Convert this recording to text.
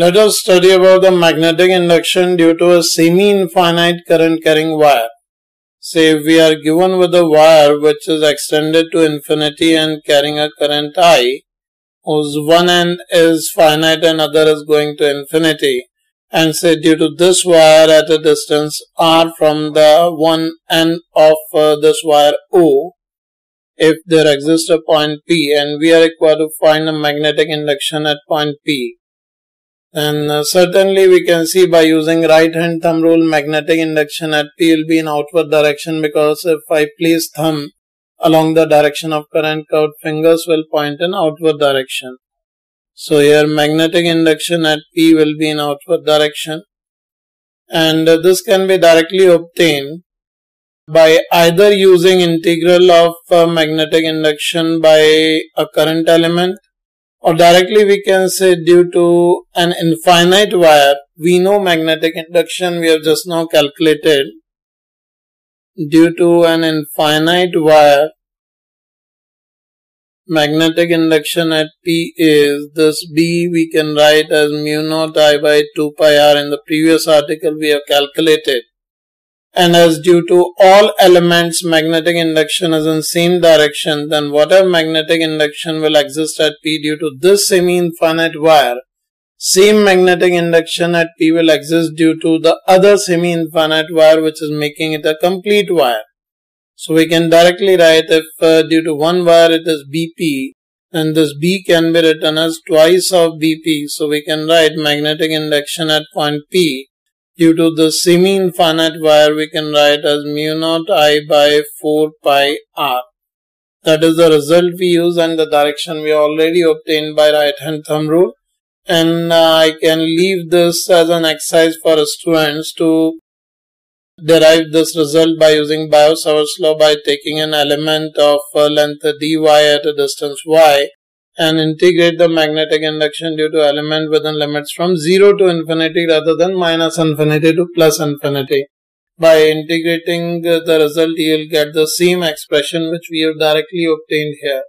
Let us study about the magnetic induction due to a semi-infinite current carrying wire. Say if we are given with a wire which is extended to infinity and carrying a current I, whose one end is finite and other is going to infinity, and say due to this wire at a distance r from the one end of this wire O, if there exists a point P and we are required to find a magnetic induction at point P, then certainly we can see by using right hand thumb rule magnetic induction at P will be in outward direction, because if I place thumb along the direction of current curved fingers will point in outward direction. So here magnetic induction at P will be in outward direction, and this can be directly obtained by either using integral of magnetic induction by a current element, or directly we can say due to an infinite wire. We know magnetic induction, we have just now calculated. Due to an infinite wire, magnetic induction at P is this B we can write as mu naught I by 2 pi r. In the previous article we have calculated. And as due to all elements magnetic induction is in same direction, then whatever magnetic induction will exist at P due to this semi-infinite wire, same magnetic induction at P will exist due to the other semi-infinite wire, which is making it a complete wire. So we can directly write if due to one wire it is BP, then this B can be written as twice of BP. So we can write magnetic induction at point P due to the semi-infinite wire, we can write as mu naught I by 4 pi r. That is the result we use and the direction we already obtained by right hand thumb rule. And I can leave this as an exercise for students to derive this result by using Biot-Savart's law by taking an element of length dy at a distance y and integrate the magnetic induction due to element within limits from 0 to infinity rather than minus infinity to plus infinity. By integrating the result, you will get the same expression which we have directly obtained here.